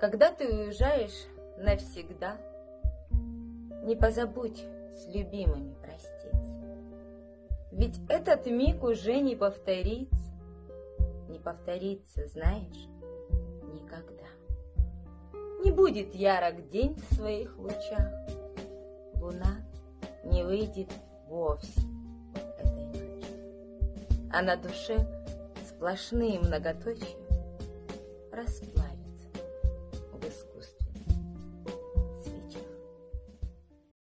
Когда ты уезжаешь навсегда, не позабудь с любимыми простить. Ведь этот миг уже не повторится, не повторится, знаешь, никогда. Не будет ярок день в своих лучах, луна не выйдет вовсе этой ночи, а на душе сплошные многоточия расплываются.